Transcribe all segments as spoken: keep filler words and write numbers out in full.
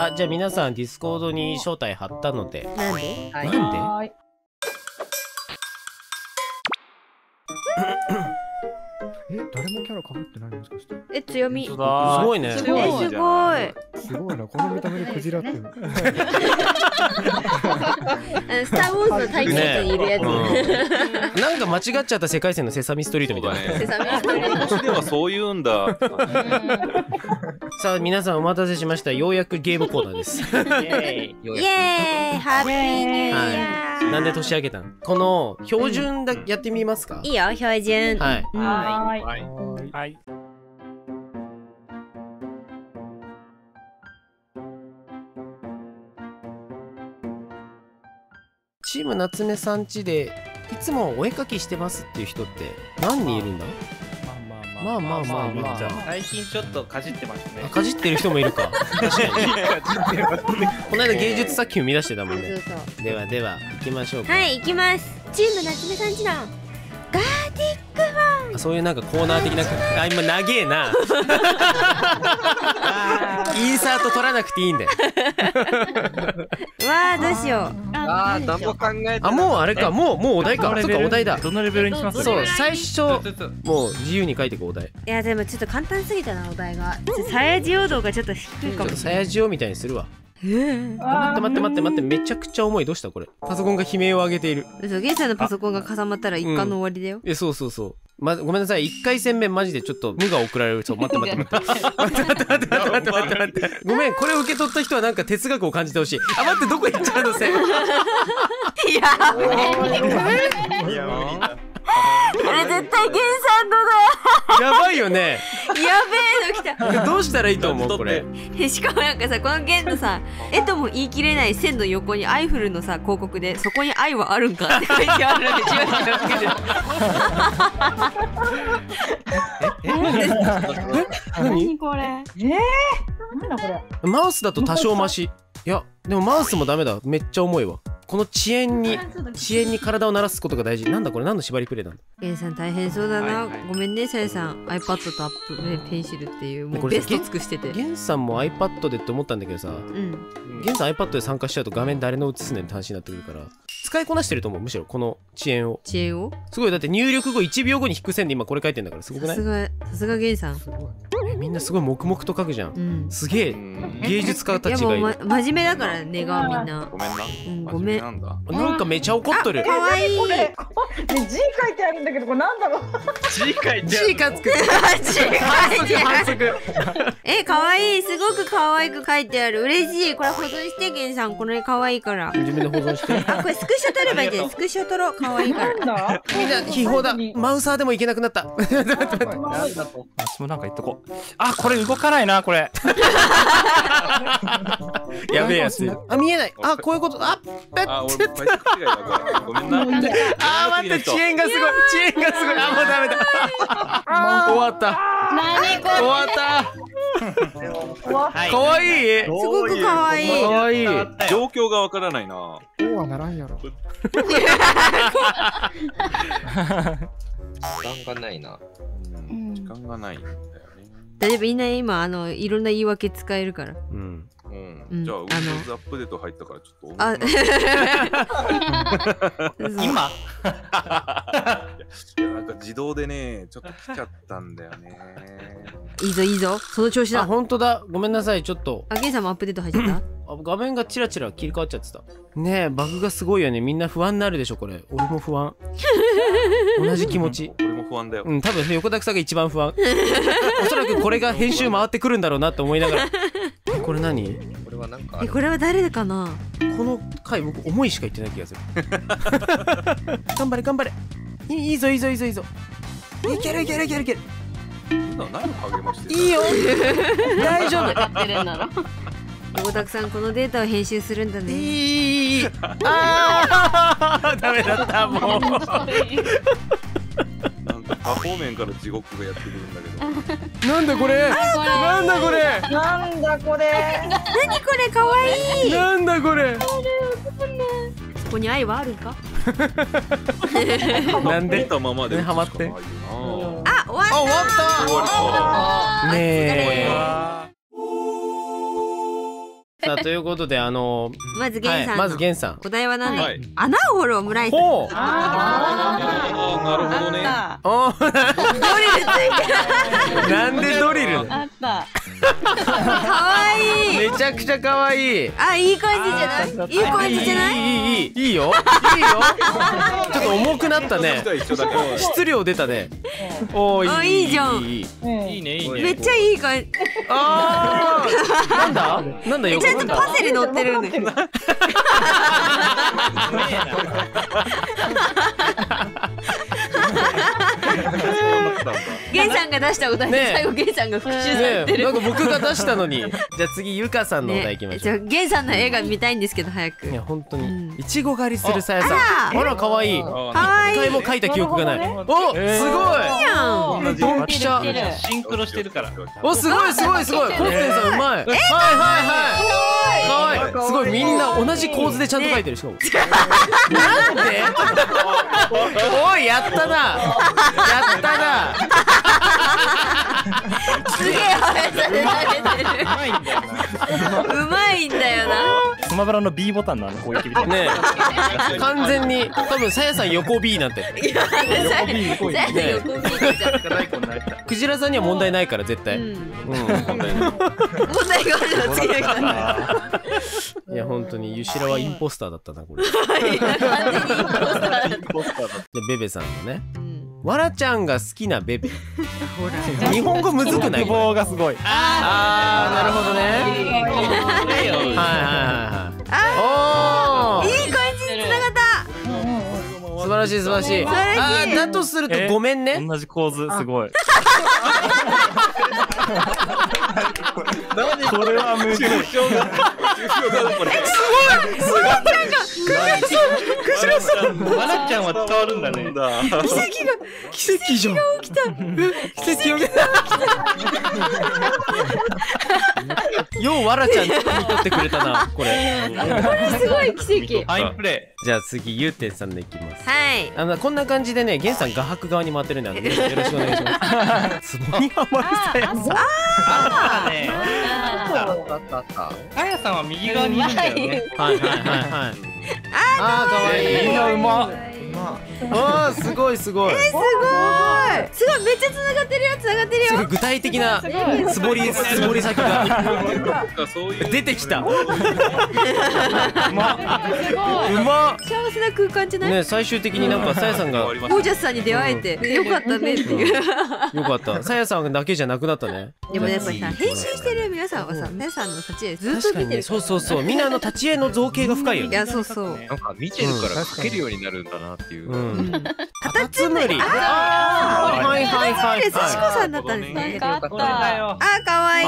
あ、じゃあ皆さんディスコードに招待貼ったので。なんで？なんで？え、誰もキャラ被ってないもしかして。え、強み。すごいね。すごい。すごい。すごいな、この見た目でクジラって。スター・ウォーズの対決にいるやつ。なんか間違っちゃった世界線のセサミストリートみたいな。セサミストリート。こっちではそう言うんだ。さあ、皆さんお待たせしました。ようやくゲームコーナーです。イエーイ、ハッピーニューイヤー。なんで年明けたん？この標準だやってみますか？いいよ、標準。はい。はい。はいはい。チーム夏目さんちでいつもお絵描きしてますっていう人って何人いるんだ？まあまあまあまあ。最近ちょっとかじってますね。かじってる人もいるか。この間芸術作品生み出してたもんね。ではでは行きましょうか。はい行きます。チーム夏目さんちの。ガーディックフォン、そういうなんかコーナー的な、あ、今長えなインサート取らなくていいんだよわあどうしよう、ああ何も考えて、あ、もうあれか、もうもうお題か、そうかお題だ、どのレベルにします？そう、最初もう自由に書いていくお題。いやでもちょっと簡単すぎたなお題が、さやじお度がちょっと低いかもしれない。さやじおみたいにするわ。待って待って待って待って、めちゃくちゃ重い。どうしたこれ？パソコンが悲鳴を上げている。嘘、ゲンさんのパソコンがかさまったら一巻の終わりだよ。え、そうそうそう、ま、ごめんなさい。いっかいせんめマジでちょっと無が送られる。ちょ、待って待って待って待って待って待って待って待って、ごめん、これを受け取った人はなんか哲学を感じてほしい。あ、待って、どこ行っちゃうのせいやべえ、いや無理だ、これ絶対ゲンさんのだ。やばいよね。やべえの来た。どうしたらいいと思うこれ？しかもなんかさ、このゲンのさ、えとも言い切れない線の横にアイフルのさ広告で、そこに愛はあるんかって書いてあるのでじわじわ来てる。え？何これ？ええ？なんだこれ？マウスだと多少マシ。いやでもマウスもダメだ。めっちゃ重いわ。この遅延に遅延に体を慣らすことが大事。なんだこれ、何の縛りプレイなんだ。ゲンさん大変そうだな。ごめんねさやさん。 iPad と Apple Pencil っていうもうベスト尽くしてて。ゲンさんも iPad でって思ったんだけどさ、ゲンさん iPad で参加しちゃうと画面誰の映すねんって話になってくるから、使いこなしてると思う。むしろこの遅延を遅延をすごい。だって入力後いちびょうごに引く線で今これ書いてんだから、すごくない？さすがさすがゲンさん。みんなすごい黙々と書くじゃん。すげえ芸術家たちがいる。真面目だからねがみんな。ごめんな。なんだ。なんかめちゃ怒っとる。可愛い。ね、字書いてあるんだけど、これなんだろう。字書いてある。字かつく。字書いてある。え、可愛い。すごく可愛く書いてある。嬉しい。これ保存してゲンさん。これ可愛いから。自分で保存して。あ、これスクショ撮ればいいじゃん。スクショ撮ろう。可愛いから。みんな秘宝だ。マウサーでもいけなくなった。私もなんか言っとこう。あ、これ動かないなこれ。やべえやつ。あ、見えない。あ、こういうこと。あ、ペッ。あ、俺バイク違いだ。ごめんな。あ、待って、遅延がすごい。遅延がすごい。あ、もうダメだ。終わった。何これ。終わった。可愛い。すごく可愛い。可愛い。状況がわからないな。こうはならんやろ。時間がないな。時間がない。大丈夫、みんな今あのいろんな言い訳使えるから。うん。うん。じゃあ、ウィンドウアップデート入ったからちょっと。あ、今。いやなんか自動でね、ちょっと来ちゃったんだよね。いいぞいいぞ、その調子だ。あ、本当だ。ごめんなさいちょっと。あ、ゲンさんもアップデート入っちゃった。画面がチラチラ切り替わっちゃってた。ねえ、バグがすごいよね。みんな不安になるでしょこれ。俺も不安。同じ気持ち。俺も不安だよ。うん、多分横田さんが一番不安。おそらくこれが編集回ってくるんだろうなって思いながら。これ何？これはなんか。え、これは誰かな？この回僕重いしか言ってない気がする。頑張れ頑張れ。いいぞいいぞいいぞいいぞ。いけるいけるいけるいける。いいよ。大丈夫。横田さんこのデータを編集するんだね。いい。ああ、ダメだったもう。なんか多方面から地獄がやってくるんだけど。なんだこれ。なんだこれ。なんだこれ。何これ可愛い。なんだこれ。ここに愛はあるか。なんでとままでハマって。あ、終わった。終わった。ねえ。さあということであのまず源さんまず源さんお題は何で穴を掘るオムライス。ほう、ああなるほどね。ドリルついてる。なんでドリルあった。可愛い、めちゃくちゃ可愛い。あ、いい感じじゃない、いい感じじゃない、いいいいいいよいいよ。ちょっと重くなったね、質量出たね。おー、いいじゃん、いいねいいね、めっちゃいい感じ。あー、なんだなんだよ、ちょっとパセリ乗ってるんで。ゲンさんが出したお題で最後ゲンさんが復習されてる。なんか僕が出したのに。じゃあ次ゆかさんのお題いきましょう。ゲンさんの映画見たいんですけど早く。いや本当にいちご狩りするさやさん。あら可愛い。一回も書いた記憶がない。お、すごい。ドンピシャ。シンクロしてるから。お、すごいすごいすごい。コンテンさんうまい。はいはいはい。すごい、みんな同じ構図でちゃんと描いてる。しかもなんでおい、やったなやったな。すげえ速さで投げてる。うまいんだよな。スマブラの ビー ボタンのあの攻撃みたいなね。完全に多分さやさん横 ビー なんて。クジラさんには問題ないから絶対。問題があるの次は。いや本当にユシラはインポスターだったなこれ。ベベさんのね、わらちゃんが好きなベベ。日本語むずくない？希望がすごい。ああ、なるほどね。はいはいはい。いい感じにつながった。素晴らしい素晴らしい。ああ、だとするとごめんね。同じ構図すごい。これは無理。すごいすごい。なんかクジラさん、わらちゃんは伝わるんだね。奇跡が奇跡じゃん。奇跡が起きた。ようわらちゃんに取ってくれたなこれ。これすごい奇跡。ファインプレー。じゃあ次ゆうてんさんでいきます。はい。あのこんな感じでね、げんさん画伯側に回ってるんでよろしくお願いします。つぼにハマるさやさん。ああね。あやさんは右側にいるんだよね。はいはいはいはい。ああ、かわいい。みんなうま。ああ、すごいすごい。え、すごい。すごい、めっちゃ繋がってるよ、繋がってるよ。すごい具体的なつぼりつぼり先が出てきた。うま。幸せな空間じゃない？ね、最終的になんかさやさんがゴージャスさんに出会えてよかったねっていう。よかった。さやさんだけじゃなくなったね。でもやっぱりさ、編集してる皆さんはさ、皆さんの立ち絵ずっと見てる。そうそうそう。みんなあの立ち絵の造形が深いよね。いやそうそう。なんか見てるから描けるようになるんだなっていう。カタツムリ。はいはいはい。すしこさんだったんですね。あ、可愛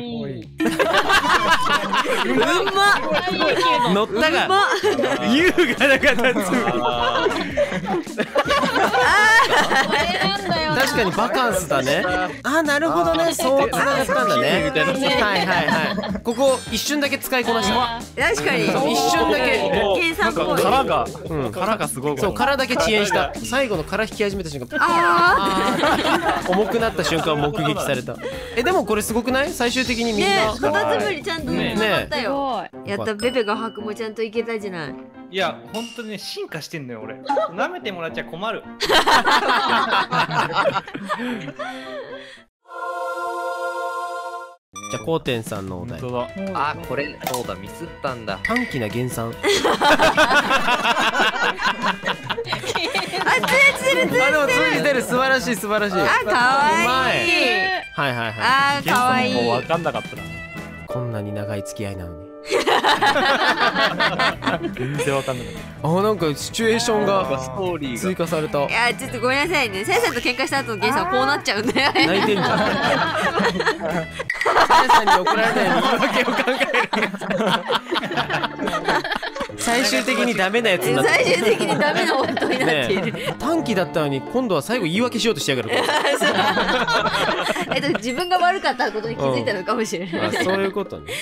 い。うま。乗ったが。優雅な形。確かにバカンスだね。あ、なるほどね。そう繋がったんだね。はいはいはい。ここ一瞬だけ使いこなした。確かに。一瞬だけ。なんか殻が、殻がすごい。そう、殻だけ遅延した。最後の殻引き始めた瞬間。重くなった瞬間目撃された。え、でもこれすごくない？最終的にみんなカタツムリちゃんとね、やったよ。やった、ベベがハクもちゃんといけたじゃない。いや本当にね、進化してんのよ俺。舐めてもらっちゃ困る。じゃあコーテンさんのお題。あ、これそうだ、ミスったんだ。短期な減産。あ、通じてる、素晴らしい素晴らしい。あ、可愛い。はいはいはい。あ、可愛い。もう分かんなかったな。こんなに長い付き合いなのに。全然分かんない。あ、なんかシチュエーションが追加された。いや、ちょっとごめんなさいね。さやさんと喧嘩した後のゲンさんはこうなっちゃうんだよね。泣いてんじゃん。さやさんに怒られない言い訳を考える。最終的にダメなやつになってる。最終的にダメな夫になっている。短期だったのに今度は最後言い訳しようとしてやがる。えっと自分が悪かったことに気づいたのかもしれない、うん、あ、そういうことね。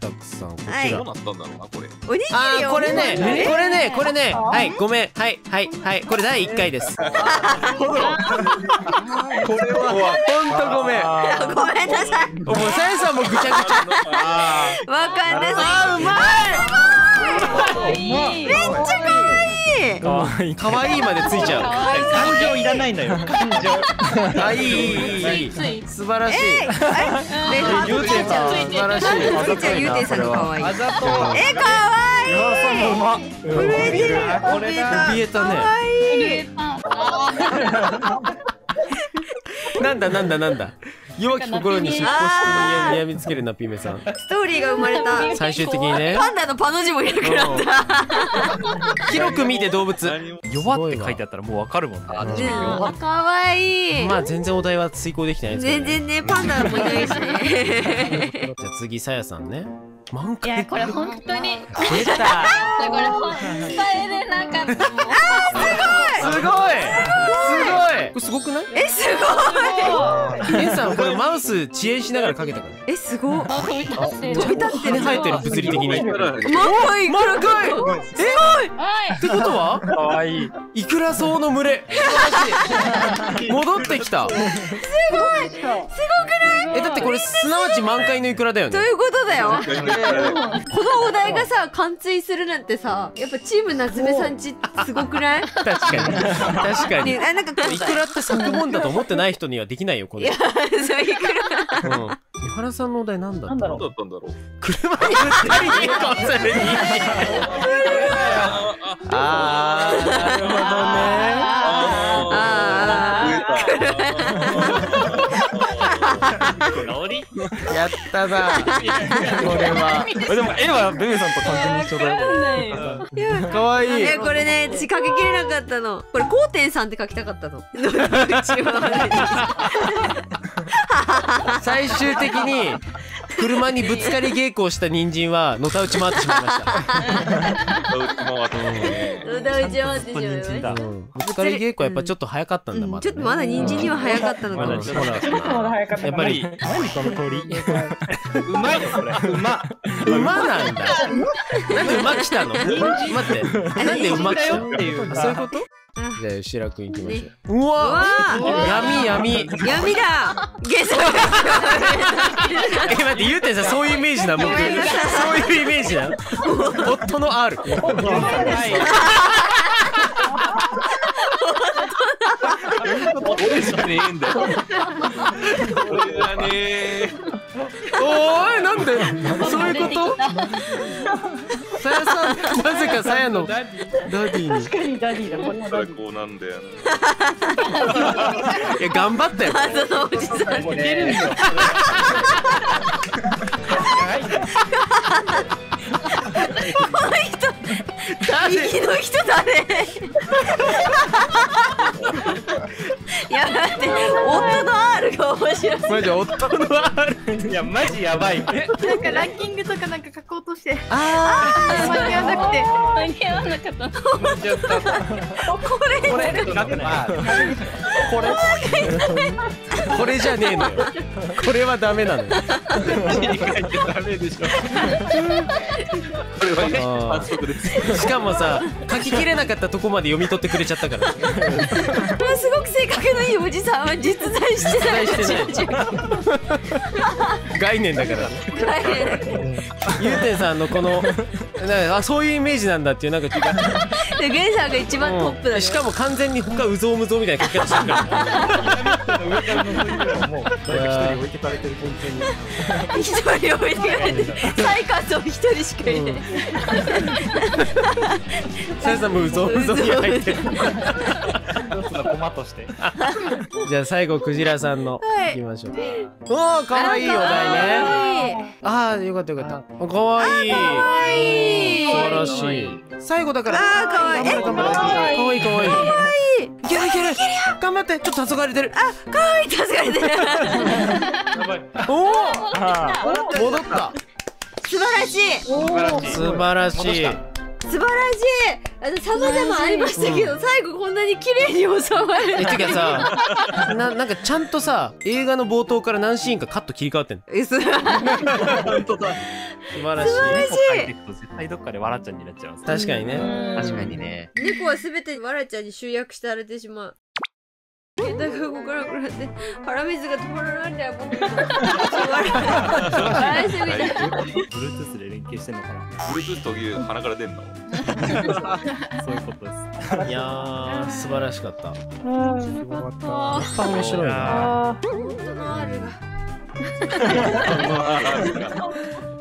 ごたくさんこちら、はい、どうなったんだろうなこれ。おにぎりを、これね、えー、これねこれねはいごめんはいはいはいこれだいいっかいです。これは本当ごめんごめんなさい。もうさやさんもぐちゃぐちゃ。わかんない。あーうまい。めっちゃ可愛い。可愛い可愛いまでついちゃう。感情いらないんだよ。感情。可愛い。素晴らしい。え、あれ？ゆうていさん素晴らしい。ゆうていゆうていさんの可愛い。え、可愛い。震えてる。怯えたね。可愛い。なんだなんだなんだ。弱き心に尻尾してにやみつけるナピメさん。ストーリーが生まれた。最終的にねパンダのパの字もいなくなった。広く見て動物弱って書いてあったらもうわかるもんね。可愛い。まあ全然お題は遂行できてないですけど。全然ねパンダもいないしね。じゃあ次さやさんね。満開。いやこれ本当に出た。これ本当に伝えれなかった。ああすごい。すごい。すごい。これすごくない？え、すごい。えさん、これマウス遅延しながらかけたから。え、すごい。飛び立ってる。飛び立ってる。生えてる物理的に。もういくらかい。すごい。ってことは？可愛い。イクラソウの群れ。戻ってきた。すごい。すごくない？え、だってこれすなわち満開のイクラだよね。ということだよ。このお題がさ、貫通するなんてさ、やっぱチーム夏目さんちすごくない？確かに。確かに。あ、なんか。イクラって作文だと思ってない人にはできないよこれ。いや、そうイクラ。うん。伊原さんのお題なんだったんだろう。車に二人に顔される。ああ、なるほどね。ああ。やったな。これは。でも絵はベベさんと完全に一緒だよ。かわいい。え、これね、私書ききれなかったの。これコウテンさんって書きたかったの。最終的に車にぶつかり稽古をした人参はのたうち回ってしまいました。のたうち回ってしまいました。ぶつかり稽古はやっぱちょっと早かったんだまだ。ちょっとまだ人参には早かったのかもしれない。やっぱり何この鳥。うまいよこれ。うま。うまなんだ。なんでうまきたの？待って。なんでうまきたの？そういうこと？じゃあ吉良くんいきましょう。うわ闇闇闇だ。ゲス。え、待ってゆうていさんそういうイメージな僕。そういうイメージな。夫の R。俺じゃねえんだよ。俺じゃねえ。おいなんでそういうこと？さやさんなぜかさやのダディ。確かにダディだ。これ最高なんだよ。いや頑張ったよ。そのおじさんいけるんだよ。この人右の人だね。いやだって夫の R が面白い。マジ夫の R。いやマジやばい。なんかランキングとかなんか書こうとして。ああ間に合わなくて間に合わなかった。これこれこれじゃねえのよ。これはダメなのよ。ダメでしょ。これは反則です。しかもさ書ききれなかったとこまで読み取ってくれちゃったから。すごく性格のいいおじさんは実在してない。概念だから。ゆうていさんのこのあそういうイメージなんだっていうなんか気が。でゲンさんが一番トップだ。しかも完全に他うぞうむぞうみたいな書き方してるから。もう一人置いてかれてる本当に。一人置いてかれてる。最下層一人しかいない。さやさんもうぞうむぞうに入ってる。駒として。じゃあ最後クジラさんのいきましょう。おお可愛いお題ね。ああよかったよかった。可愛い。可愛い。素晴らしい。最後だから。ああ可愛い。可愛い可愛い。いけるいける。頑張ってちょっと黄昏れてる。あ可愛い黄昏れてる。おお戻った。素晴らしい。素晴らしい。素晴らしい。素晴らしい。さまざまありましたけど、うん、最後こんなに綺麗に収まる。え、てかさな、なんかちゃんとさ映画の冒頭から何シーンかカット切り替わってんの。え、す本当だ。素晴らしい。猫描いていくと絶対どっかでわらちゃんになっちゃう。確かにね。確かにね。猫はすべてわらちゃんに集約されてしまう。携帯が動かなくなって腹水が止まらないんだよ。笑いすぎて。Bluetooth で連携してんのかな。Bluetooth という鼻から出んの。そういうことです。いや素晴らしかった。面白かった。面白いな。本当のあるが。